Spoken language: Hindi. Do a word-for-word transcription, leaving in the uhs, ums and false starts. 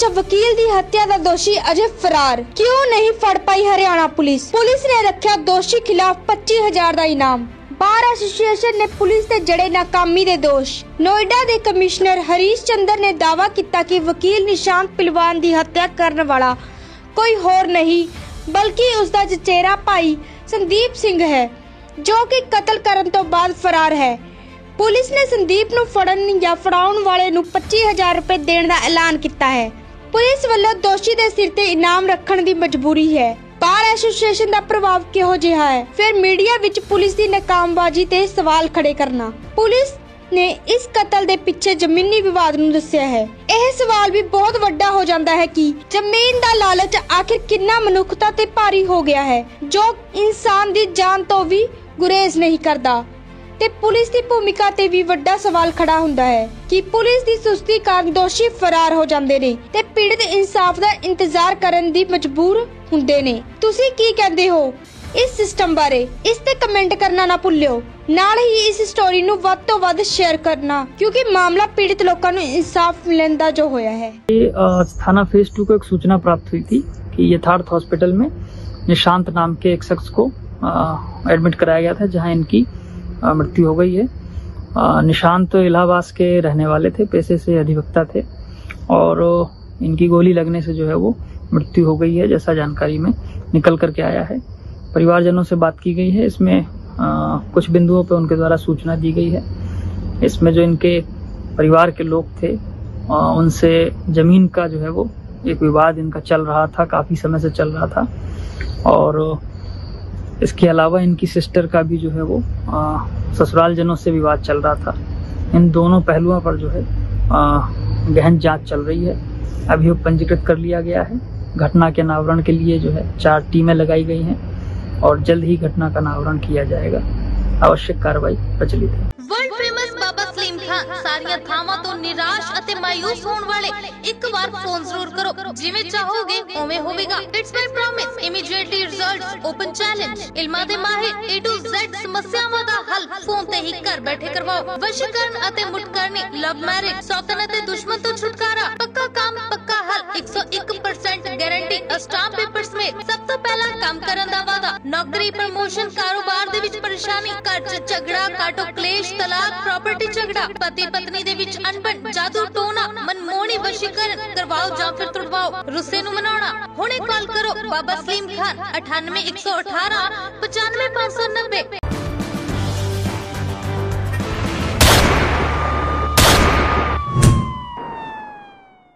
जब वकील दी हत्या का दोषी अजे फरार, क्यों नहीं फड़ पाई हरियाणा पुलिस? पुलिस ने रखा दोषी खिलाफ पच्ची हजार का इनाम। बार एसोसीएशन ने पुलिस के जड़े नाकामी दे दोष। नोएडा के कमिश्नर हरीश चंद्र ने दावा किया कि वकील निशांत पिलवान की हत्या करने वाला कोई होर नहीं बल्कि उसका चचेरा भाई संदीप सिंह है, जो कि कत्ल करने तो बाद फरार है। पुलिस ने संदीप नूं फड़न या फड़ाउण वाले नूं पच्ची हजार रुपए देने का ऐलान किया है। पुलिस वालों दोषी दे सिर ते इनाम रखने की मजबूरी है। बार एसोसीएशन का प्रभाव किहो जिहा है, फिर मीडिया विच पुलिस की नाकामबाजी ते सवाल खड़े करना। पुलिस ने इस कतल दे पिछे जमीनी विवाद नूं दस्सिया है। यह सवाल भी बहुत वड्डा हो जाता है कि जमीन का लालच आखिर कितना मनुखता ते भारी हो गया है, जो इंसान की जान तो भी गुरेज नहीं करता। ते पुलिस की भूमिका ते भी वड्डा सवाल खड़ा हुंदा है कि पुलिस की सुस्ती कारण दोषी फरार हो जाते ने ते पीड़ित इंसाफ का इंतजार करने दी मजबूर हुंदे ने। तुसी की कहंदे हो इस सिस्टम बारे? इस ते कमेंट करना ना भुल्लियो। नाल ही इस स्टोरी नू वध तो वध शेयर करना, क्योंकि मामला पीड़ित लोगों नू इंसाफ मिलने दा जो होया है। थाना फेज टू को एक सूचना प्राप्त हुई थी कि यथार्थ हॉस्पिटल में निशांत नाम के एक शख्स को एडमिट कराया गया था, जहाँ इनकी मृत्यु हो गई है। निशांत तो इलाहाबाद के रहने वाले थे, पैसे से अधिवक्ता थे, और इनकी गोली लगने से जो है वो मृत्यु हो गई है, जैसा जानकारी में निकल करके आया है। परिवारजनों से बात की गई है, इसमें आ, कुछ बिंदुओं पर उनके द्वारा सूचना दी गई है। इसमें जो इनके परिवार के लोग थे आ, उनसे जमीन का जो है वो एक विवाद इनका चल रहा था, काफ़ी समय से चल रहा था। और इसके अलावा इनकी सिस्टर का भी जो है वो ससुरालजनों से विवाद चल रहा था। इन दोनों पहलुओं पर जो है आ, गहन जांच चल रही है। अभियोग पंजीकृत कर लिया गया है। घटना के अनावरण के लिए जो है चार टीमें लगाई गई हैं और जल्द ही घटना का अनावरण किया जाएगा। आवश्यक कार्रवाई प्रचलित है। वर्ल्ड फेमस बाबा सलीम खान सारिया थावां तो निराश अते मायूस होने वाले एक बार फोन जरूर करो। जिवें चाहोगे उवें होवेगा। It's my promise. Immediately results. Open challenge. इल्मा दे माहिर ए टू ज़ेड समस्यावां दा हल फोन ते ही घर बैठे करवाओ। वशीकरण अते मुटकरणी, लव मैरिज, सौतन अते दुश्मन तो छुटकारा, पक्का काम पक्का हल, एक सौ एक परसेंट गारंटी, स्टाम्प पेपर्स में सब तो पहला काम करन दा वादा, नौकरी, प्रमोशन, कारोबार दे विच परेशानी, झगड़ा, काटो क्लेश, तलाक, प्रॉपर्टी झगड़ा, पति पत्नी दे विच अनबन, जादू टोना, मनमोहनी वशीकरण करवाओ जां फिर तुड़वाओ, रुस्से नूं मनाउणा। हुणे कॉल करो बाबा सलीम खान अठानवे एक सौ अठारह पचानवे पांच सौ नब्बे।